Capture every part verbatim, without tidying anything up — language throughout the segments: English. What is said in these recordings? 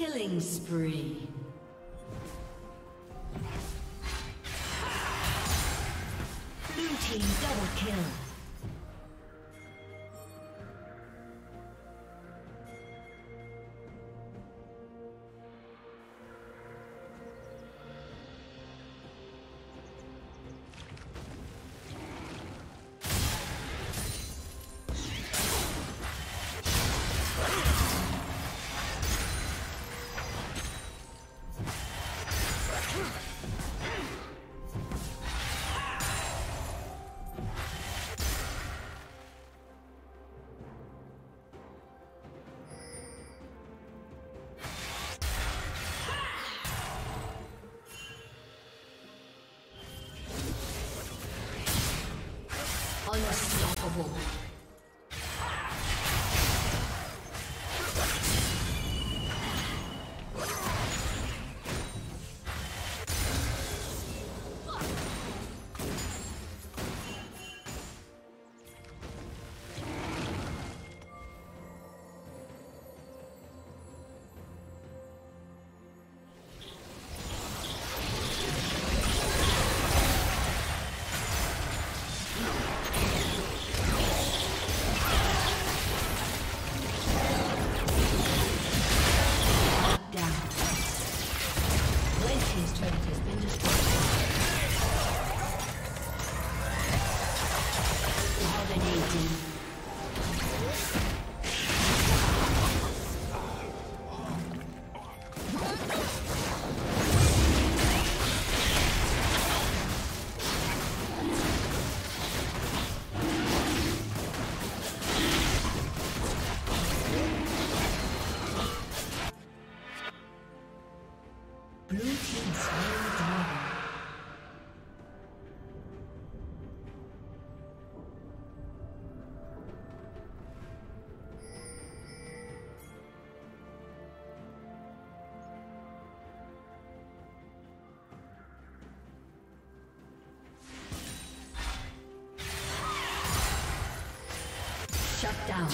Killing spree. Blue team double kill. Unstoppable. Shut down.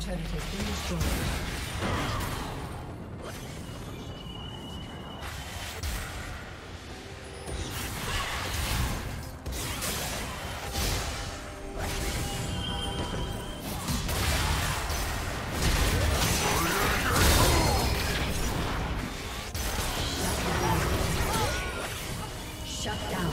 Turret has been destroyed. Shut down. Shut down.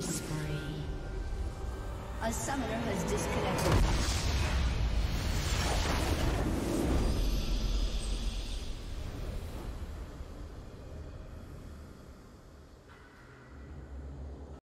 Spree. A summoner has disconnected.